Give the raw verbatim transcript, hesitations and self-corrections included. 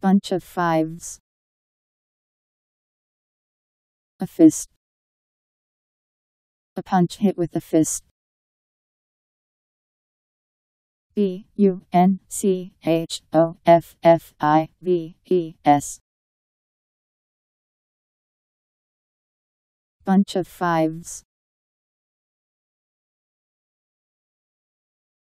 bunch of fives, a fist, a punch hit with a fist. B U N C H O F F I V E S. Bunch of fives.